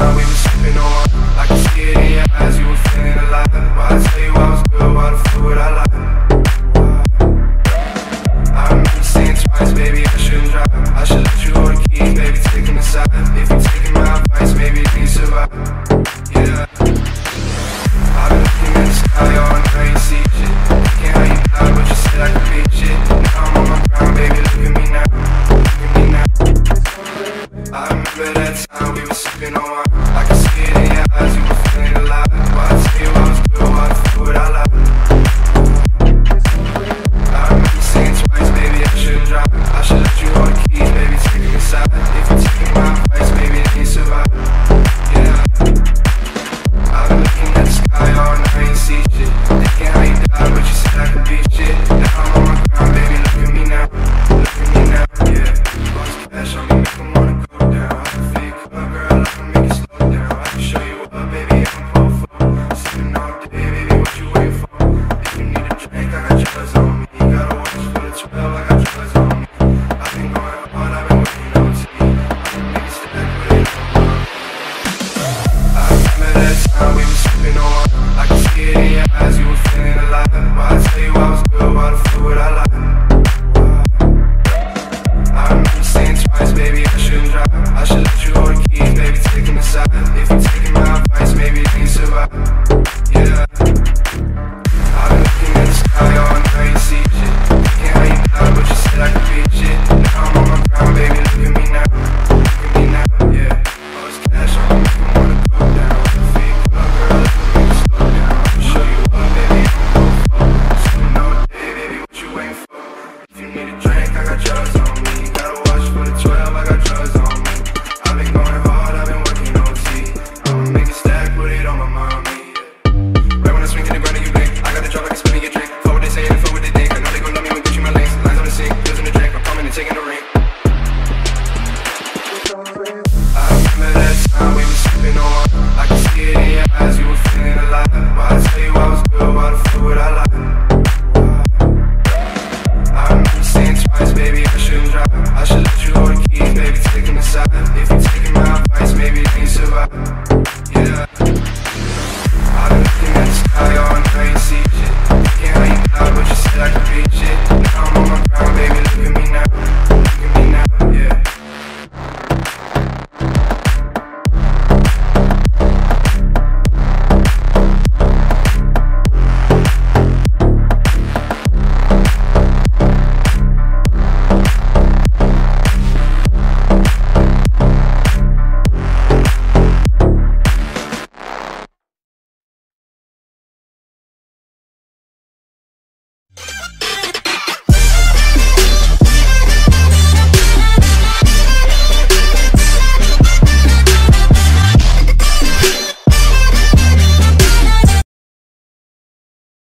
how we were sipping on. I could see it in your eyes, you were feeling alive. Why I tell you I was good, why the fuck would I lie? I remember saying twice, baby, I shouldn't drive. I should let you hold the keys, baby, take them aside. If you're taking my advice, maybe you survive. Yeah, I've been looking in the sky all night, you see shit. Can't how you die, but you said I could make shit. Now I'm on my ground, baby, look at me now. Look at me now. I remember that time we were sipping on wine. I could see it in your eyes, you were feeling alive. Why I tell you I was good, why the fuck would I lie? I remember saying twice, baby, I shouldn't drive. I should let you hold the keys, baby, take them aside. If you're taking my advice, baby, then you survive. Yeah, I've been looking at the sky all night and see shit. Thinking how you died, but you said I could beat shit. Now I'm on my ground, baby, look at me now. Look at me now, yeah. Lost cash on me, make them wanna go down. I can fake up, girl, I can make it slow down. I can show you up, baby, I'm powerful. Sipping all day, baby, what you waiting for? If you need a drink, I got drugs on me. Gotta watch for the 12, I got drugs on me. I've been going hard, I've been waiting on tea. I can make it stack, but it don't work. I remember that time we were sipping on wine. I could see it in your eyes, you were feeling alive. Why I tell you I was good, why the fuck would I lie? I remember saying twice, baby, I shouldn't drive. I should let you hold the keys, baby, take them aside. If you're taking my advice, maybe you survive. Yeah, I've been looking at the sky all night, you see shit. Thinking how you died, but you said I could beat shit. Now I'm on my ground, baby, look at me now. Look at me now, yeah. All this cash on me, make 'em wanna go down. Fake love, girl, let 'em make it slow down. I'll show you up, baby, I'm gon' fall. Sippin' all day, baby, what you waiting for? If you need a drink, I got drugs on me. Gotta watch for the 12, I got drugs on me. I've been going hard, I've been working on T. I'ma make it stack, put it on my mommy. Right when I swing to the ground and you blink, I got the drop, I can spin in your drink. For what they say and for what they think, I know they gon' love me when Gucci my links. Lines on the sink, pills in the drink, I'm coming and taking the ring. I remember that time we were sipping on wine. I could see it in your eyes, you were feeling alive. Why I tell you I was good, why the fuck would I lie? I remember saying twice, baby, I shouldn't drive. I should let you hold the keys, baby, take them aside. If you're taking my advice, maybe you can survive.